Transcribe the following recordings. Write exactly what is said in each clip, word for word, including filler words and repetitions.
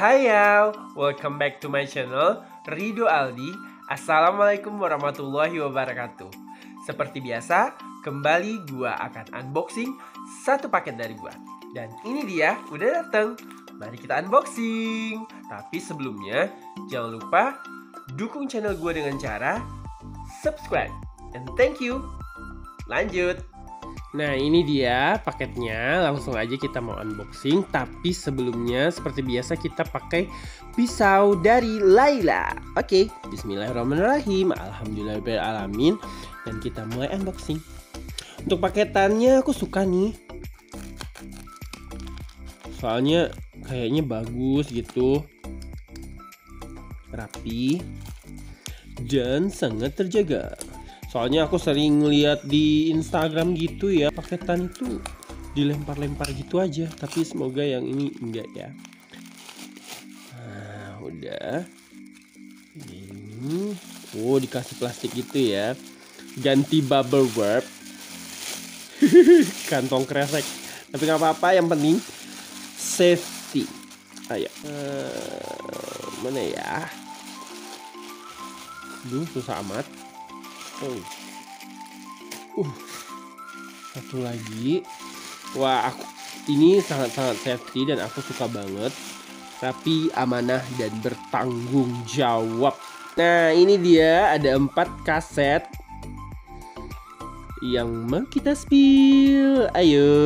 Hai y'all, welcome back to my channel Ridho Aldi. Assalamualaikum warahmatullahi wabarakatuh. Seperti biasa, kembali gua akan unboxing satu paket dari gua. Dan ini dia, udah dateng. Mari kita unboxing. Tapi sebelumnya, jangan lupa dukung channel gua dengan cara subscribe. And thank you. Lanjut. Nah ini dia paketnya, langsung aja kita mau unboxing. Tapi sebelumnya seperti biasa kita pakai pisau dari Laila. Oke, bismillahirrahmanirrahim, alhamdulillahirrahmanirrahim. Dan kita mulai unboxing. Untuk paketannya aku suka nih, soalnya kayaknya bagus gitu, rapi dan sangat terjaga. Soalnya aku sering lihat di Instagram gitu ya, paketan itu dilempar-lempar gitu aja. Tapi semoga yang ini enggak ya. Nah, udah. Ini. Oh, dikasih plastik gitu ya. Ganti bubble wrap. Kantong kresek. Tapi nggak apa-apa, yang penting safety. Ayo. Uh, mana ya? Duh, susah amat. Oh. Uh, satu lagi. Wah, aku ini sangat-sangat safety dan aku suka banget. Tapi amanah dan bertanggung jawab. Nah, ini dia ada empat kaset yang mau kita spill. Ayo.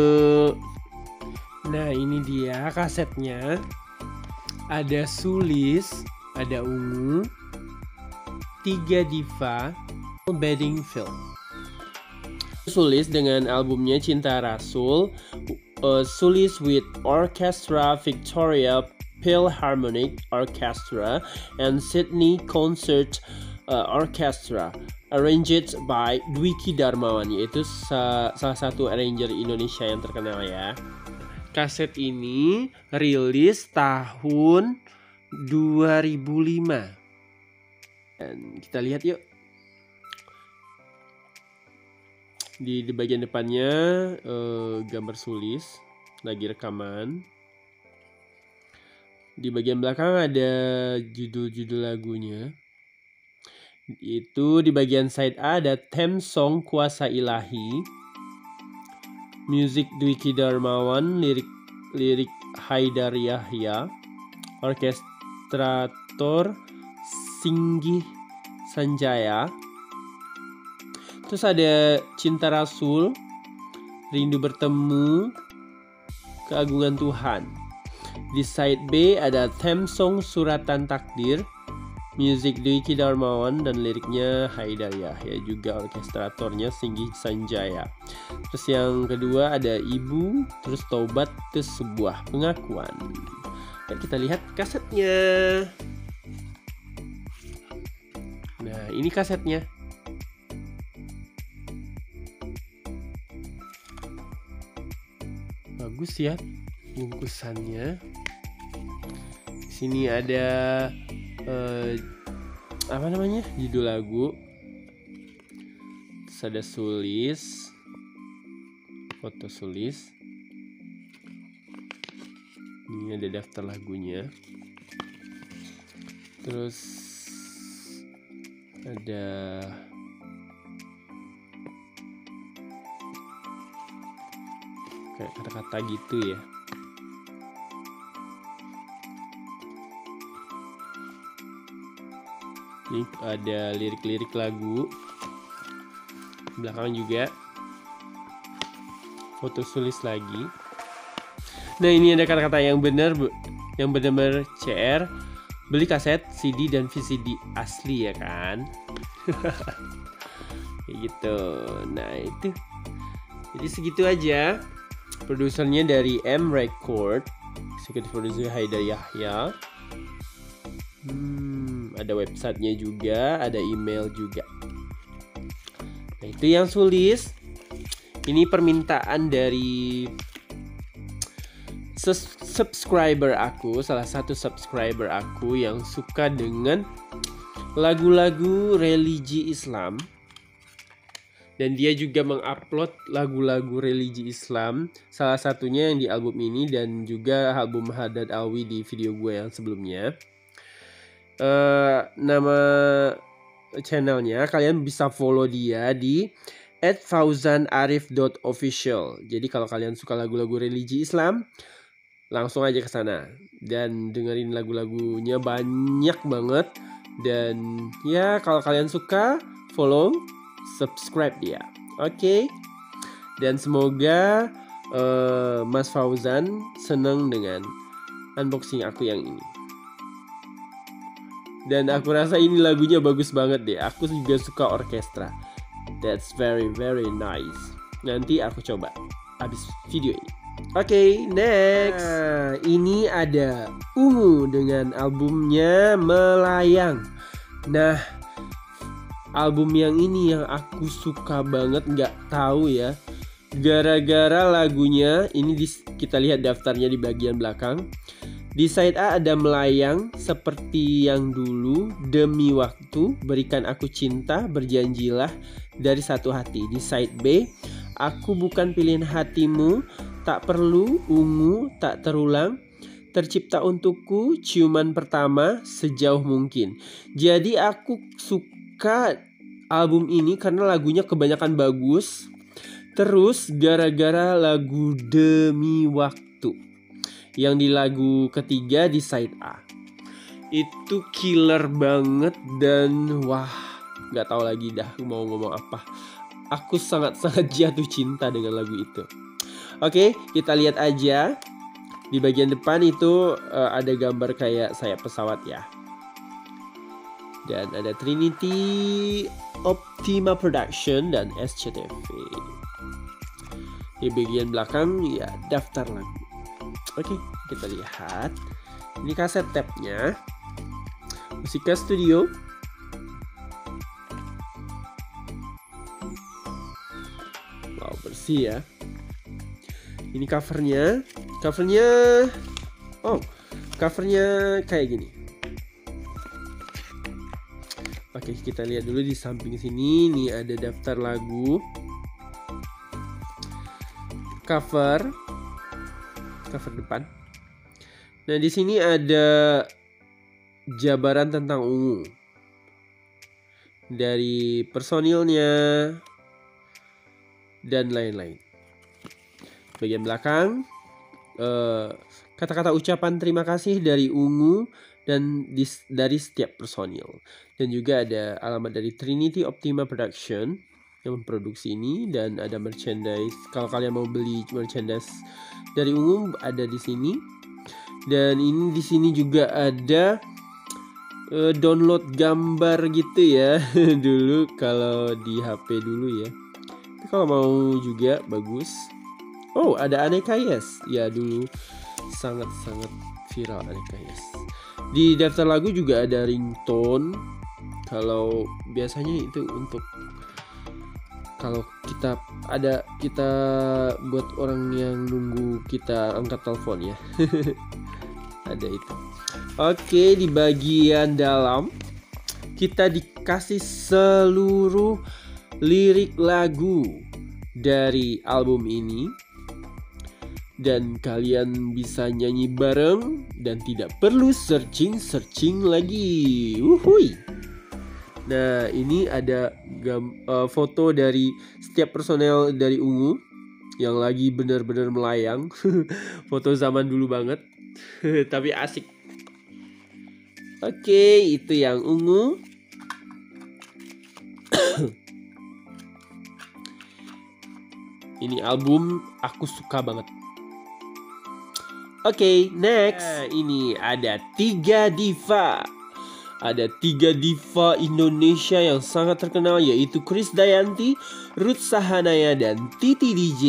Nah, ini dia kasetnya. Ada Sulis, ada Ungu, tiga Diva, Bedingfield. Sulis dengan albumnya Cinta Rasul, uh, Sulis with Orchestra Victoria Philharmonic Orchestra and Sydney Concert uh, Orchestra, arranged by Dwiki Darmawan, yaitu sa salah satu arranger Indonesia yang terkenal ya. Kaset ini rilis tahun dua ribu lima. Dan kita lihat yuk. Di, di bagian depannya eh, gambar Sulis lagi rekaman. Di bagian belakang ada judul-judul lagunya. Itu di bagian side A ada theme song Kuasa Ilahi, music Dwiki Darmawan, lirik lirik Haidar Yahya, orkestrator Singgih Sanjaya. Terus ada Cinta Rasul, Rindu Bertemu, Keagungan Tuhan. Di side B ada theme song Suratan Takdir, music Dwiki Darmawan dan liriknya Haidar Yahya, juga orkestratornya Singgih Sanjaya. Terus yang kedua ada Ibu, terus Taubat, terus Sebuah Pengakuan. Nah, kita lihat kasetnya. Nah ini kasetnya. Bagus ya bungkusannya. Di sini ada eh, apa namanya, judul lagu. Terus ada Sulis, foto Sulis. Ini ada daftar lagunya. Terus ada kayak kata-kata gitu ya. Ini ada lirik-lirik lagu. Belakang juga foto Sulis lagi. Nah ini ada kata-kata yang benar, yang benar-benar C R. Beli kaset, C D dan V C D asli ya kan. Kayak gitu. Nah itu. Jadi segitu aja. Produsernya dari M-Record, executive producer Haidar Yahya. Hmm, ada websitenya juga, ada email juga. Nah itu yang Sulis. Ini permintaan dari subscriber aku, salah satu subscriber aku yang suka dengan lagu-lagu religi Islam. Dan dia juga mengupload lagu-lagu religi Islam, salah satunya yang di album ini dan juga album Haddad Alwi di video gue yang sebelumnya. Uh, nama channelnya kalian bisa follow dia di at fauzan arif dot official. Jadi kalau kalian suka lagu-lagu religi Islam, langsung aja ke sana dan dengerin lagu-lagunya banyak banget. Dan ya kalau kalian suka, follow, subscribe dia. Oke, okay? Dan semoga uh, Mas Fauzan seneng dengan unboxing aku yang ini. Dan aku rasa ini lagunya bagus banget deh. Aku juga suka orkestra. That's very very nice. Nanti aku coba abis video ini. Oke, okay, next. Nah, ini ada Ungu dengan albumnya Melayang. Nah, album yang ini yang aku suka banget, nggak tahu ya, gara-gara lagunya ini di, kita lihat daftarnya di bagian belakang. Di side A ada Melayang, Seperti Yang Dulu, Demi Waktu, Berikan Aku Cinta, Berjanjilah, Dari Satu Hati. Di side B, Aku Bukan Pilihan Hatimu, Tak Perlu, Ungu, Tak Terulang, Tercipta Untukku, Ciuman Pertama, Sejauh Mungkin. Jadi aku suka album ini karena lagunya kebanyakan bagus. Terus gara-gara lagu Demi Waktu yang di lagu ketiga di side A itu killer banget. Dan wah, gak tahu lagi dah mau ngomong apa. Aku sangat-sangat jatuh cinta dengan lagu itu. Oke, kita lihat aja. Di bagian depan itu uh, ada gambar kayak sayap pesawat ya. Dan ada Trinity, Optima Production, dan S C T V. Di bagian belakang ya daftar lagu. Oke, kita lihat. Ini kaset tapnya Musica Studio. Wow, bersih ya. Ini covernya. Covernya Oh, covernya kayak gini. Oke, kita lihat dulu di samping sini. Nih ada daftar lagu, cover, cover depan. Nah, di sini ada jabaran tentang Ungu dari personilnya dan lain-lain. Bagian belakang kata-kata ucapan terima kasih dari Ungu dan dis, dari setiap personil. Dan juga ada alamat dari Trinity Optima Production yang memproduksi ini. Dan ada merchandise. Kalau kalian mau beli merchandise dari Ungu ada di sini. Dan ini di sini juga ada uh, download gambar gitu ya. Dulu kalau di H P dulu ya. Tapi kalau mau juga bagus. Oh, ada Aneka Yes. Ya, dulu sangat-sangat viral Aneka Yes. Di daftar lagu juga ada ringtone. Kalau biasanya itu untuk kalau kita ada kita buat orang yang nunggu kita angkat telepon ya. Ada itu. Oke, di bagian dalam kita dikasih seluruh lirik lagu dari album ini. Dan kalian bisa nyanyi bareng dan tidak perlu searching-searching lagi. Wuhui. Nah, ini ada gam, uh, foto dari setiap personel dari Ungu yang lagi benar-benar melayang. Foto zaman dulu banget. Tapi asik. Oke, itu yang Ungu. Ini album aku suka banget. Oke, okay, next. Nah, ini ada tiga diva. Ada tiga diva Indonesia yang sangat terkenal, yaitu Krisdayanti, Ruth Sahanaya, dan Titi D J.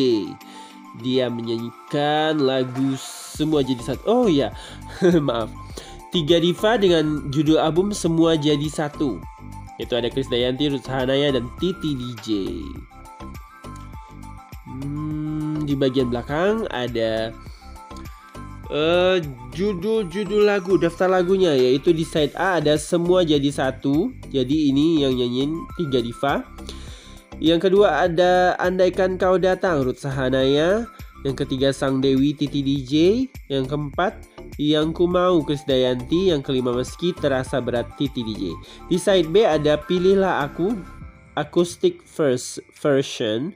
Dia menyanyikan lagu Semua Jadi Satu. Oh ya, maaf. Tiga diva dengan judul album Semua Jadi Satu. Itu ada Krisdayanti, Ruth Sahanaya, dan Titi D J. Hmm, di bagian belakang ada judul-judul uh, lagu, daftar lagunya, yaitu di side A ada Semua Jadi Satu. Jadi ini yang nyanyiin tiga diva. Yang kedua ada Andaikan Kau Datang, Ruth Sahanaya. Yang ketiga Sang Dewi, Titi D J. Yang keempat Yang Ku Mau, Krisdayanti. Yang kelima Meski Terasa Berat, Titi D J. Di side B ada Pilihlah Aku, Acoustic First Version,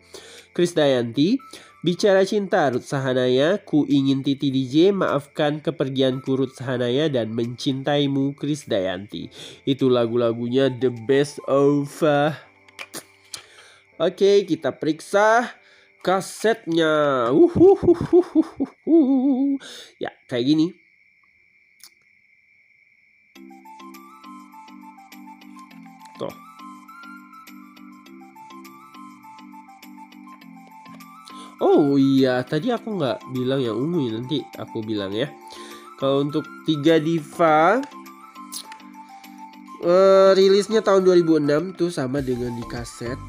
Krisdayanti. Bicara Cinta, Ruth Sahanaya. Ku Ingin, Titi D J. Maafkan Kepergianku, Ruth Sahanaya. Dan Mencintaimu, Krisdayanti. Itu lagu-lagunya the best of. Oke, kita periksa kasetnya. Uhuhuhuhuhuhuhuh. Ya, kayak gini. Tuh. Oh iya, tadi aku nggak bilang yang ungu ya, nanti aku bilang ya. Kalau untuk tiga diva, uh, rilisnya tahun dua ribu enam tuh sama dengan di kaset.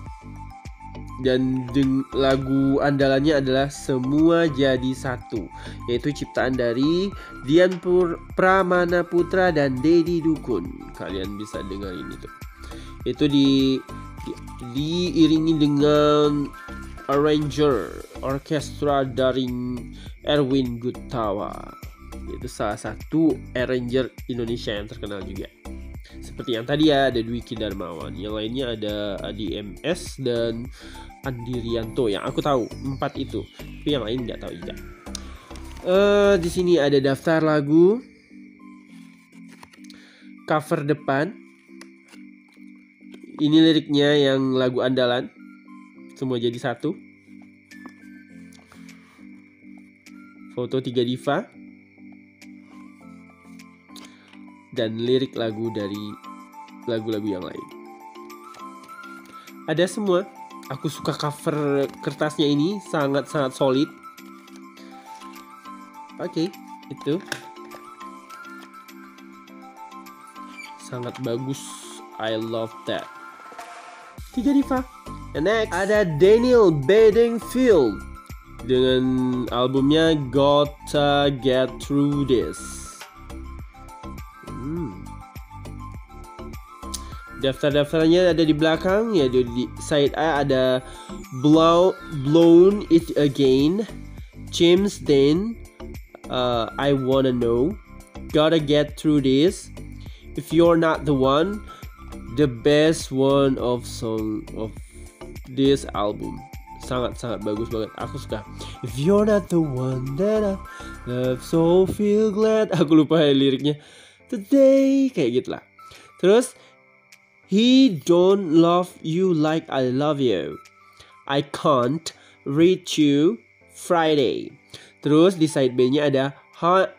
Dan lagu andalannya adalah Semua Jadi Satu, yaitu ciptaan dari Dian Pur Pramana Putra dan Deddy Dukun. Kalian bisa dengar ini tuh. Itu di, di diiringi dengan arranger orkestra dari Erwin Gutawa. Itu salah satu arranger Indonesia yang terkenal juga. Seperti yang tadi ya, ada Dwiki Darmawan. Yang lainnya ada Adi M S dan Andi Rianto. Yang aku tahu empat itu, tapi yang lain nggak tahu juga. Uh, di sini ada daftar lagu, cover depan. Ini liriknya yang lagu andalan, Semua Jadi Satu. Foto tiga diva. Dan lirik lagu dari lagu-lagu yang lain ada semua. Aku suka cover kertasnya ini, sangat-sangat solid. Oke, itu sangat bagus. I love that. tiga diva. And next ada Daniel Bedingfield dengan albumnya Gotta Get Thru This. Daftar-daftarnya ada di belakang, ya. Di side A ada Blow, Blown It Again, James Dean, uh, I Wanna Know, Gotta Get Thru This, If You're Not The One, The Best One of Song of This Album. Sangat-sangat bagus banget, aku suka. If You're Not The One That I Love So Feel Glad. Aku lupa ya liriknya. Today, kayak gitulah. Terus He don't love you like I love you. I can't reach you Friday. Terus di side B-nya ada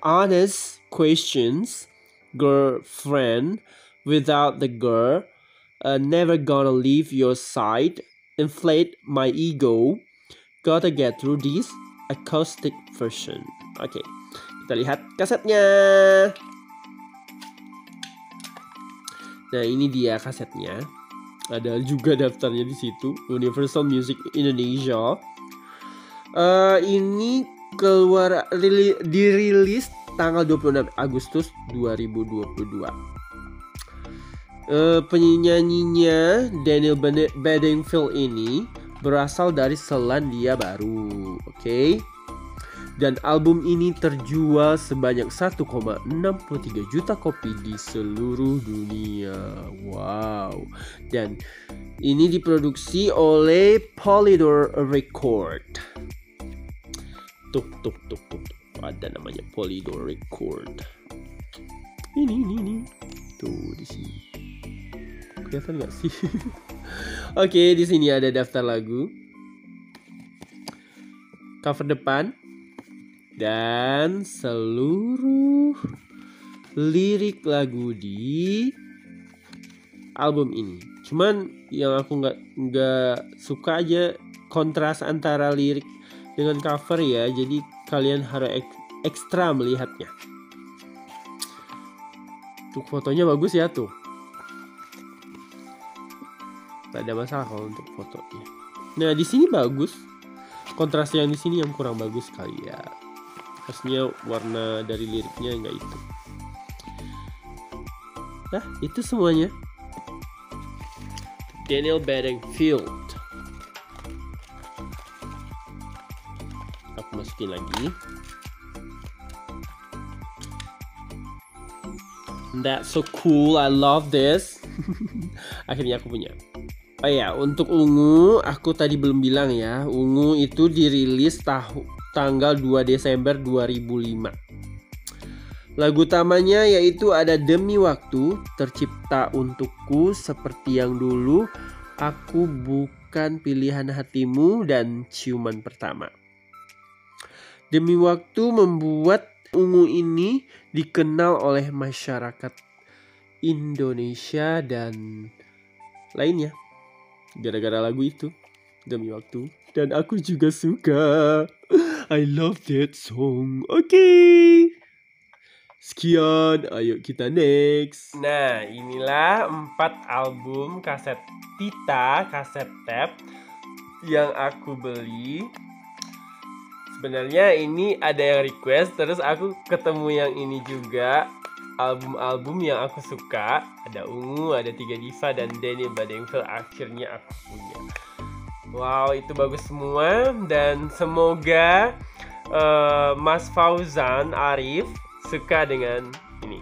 Honest Questions, Girlfriend, Without the Girl, uh, Never Gonna Leave Your Side, Inflate My Ego, Gotta Get Through This, Acoustic Version. Oke, okay. Kita lihat kasetnya. Nah, ini dia kasetnya. Ada juga daftarnya di situ, Universal Music Indonesia. Uh, ini keluar rili, dirilis tanggal dua puluh enam Agustus dua ribu dua puluh dua. Uh, penyanyinya Daniel Bedingfield ini berasal dari Selandia Baru, oke? Okay? Dan album ini terjual sebanyak satu koma enam tiga juta kopi di seluruh dunia. Wow. Dan ini diproduksi oleh Polydor Record. Tuh, tuh, tuh, tuh, tuh. Ada namanya Polydor Record. Ini, ini, ini. Tuh, di sini. Kelihatan nggak sih? Oke, di sini ada daftar lagu, cover depan, dan seluruh lirik lagu di album ini. Cuman yang aku nggak nggak suka aja kontras antara lirik dengan cover ya. Jadi kalian harus ek, ekstra melihatnya. Tuh fotonya bagus ya tuh. Gak ada masalah kalau untuk fotonya. Nah di sini bagus. Kontras yang di sini yang kurang bagus kali ya. Harusnya warna dari liriknya enggak itu. Nah, itu semuanya. Daniel Bedingfield. masukin lagi. That's so cool, I love this. Akhirnya aku punya. Oh ya, untuk Ungu, aku tadi belum bilang ya. Ungu itu dirilis tahu, tanggal dua Desember dua ribu lima. Lagu utamanya yaitu ada Demi Waktu, tercipta untukku seperti yang dulu, aku bukan pilihan hatimu, dan Ciuman Pertama. Demi Waktu membuat Ungu ini dikenal oleh masyarakat Indonesia dan lainnya. Gara-gara lagu itu, Demi Waktu. Dan aku juga suka. I love that song. Oke, okay. Sekian, ayo kita next. Nah, inilah empat album kaset pita, kaset tape yang aku beli. Sebenarnya ini ada yang request, terus aku ketemu yang ini juga. Album-album yang aku suka, ada Ungu, ada tiga Diva, dan Daniel Bedingfield, akhirnya aku punya. Wow, itu bagus semua. Dan semoga uh, Mas Fauzan Arif suka dengan ini.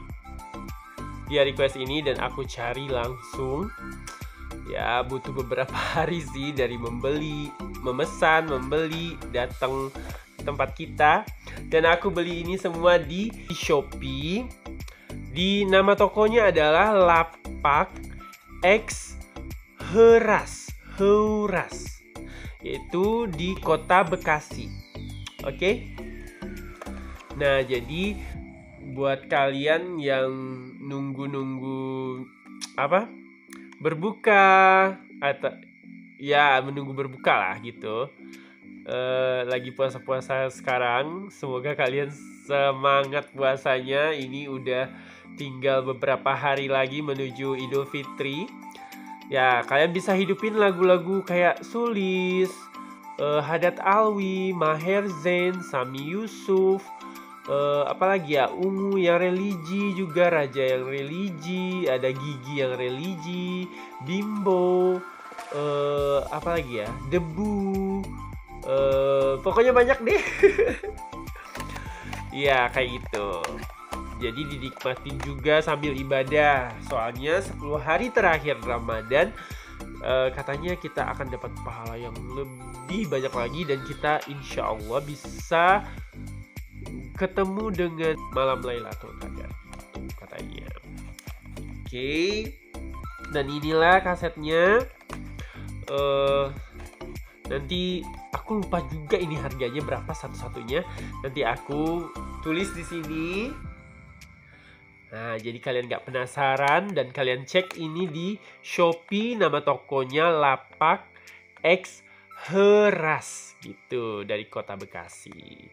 Dia request ini dan aku cari langsung. Ya, butuh beberapa hari sih dari membeli, memesan, membeli, datang ke tempat kita. Dan aku beli ini semua di Shopee. Di nama tokonya adalah Lapak X Heras, Heras, yaitu di kota Bekasi. Oke, okay? Nah, jadi buat kalian yang nunggu-nunggu apa berbuka atau ya menunggu berbuka lah gitu, Uh, lagi puasa-puasa sekarang, semoga kalian semangat puasanya. Ini udah tinggal beberapa hari lagi menuju Idul Fitri. Ya, kalian bisa hidupin lagu-lagu kayak Sulis, uh, Hadat Alwi, Maher Zain, Sami Yusuf, uh, apalagi ya, Ungu yang religi juga, Raja yang religi, ada Gigi yang religi, Bimbo, uh, apalagi ya, Debu. Uh, pokoknya banyak deh. Ya kayak gitu. Jadi dinikmatin juga sambil ibadah. Soalnya sepuluh hari terakhir Ramadan, uh, katanya kita akan dapat pahala yang lebih banyak lagi. Dan kita insya Allah bisa ketemu dengan malam Lailatul Qadar, katanya. Oke, okay. Dan inilah kasetnya. uh, Nanti aku lupa juga ini harganya berapa satu-satunya. Nanti aku tulis di sini. Nah, jadi kalian nggak penasaran dan kalian cek ini di Shopee, nama tokonya Lapak X Heras gitu, dari kota Bekasi.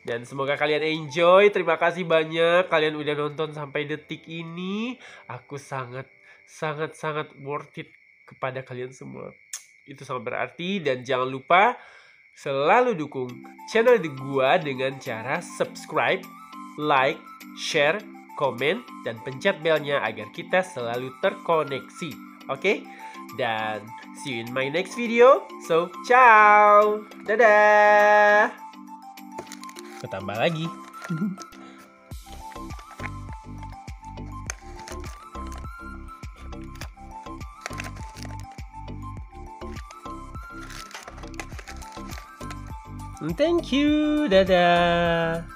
Dan semoga kalian enjoy. Terima kasih banyak kalian udah nonton sampai detik ini. Aku sangat sangat sangat worth it kepada kalian semua. Itu sangat berarti, dan jangan lupa selalu dukung channel gua dengan cara subscribe, like, share, komen, dan pencet belnya agar kita selalu terkoneksi. Oke? Dan see you in my next video. So, ciao. Dadah. Ketambah lagi. Thank you, dadah.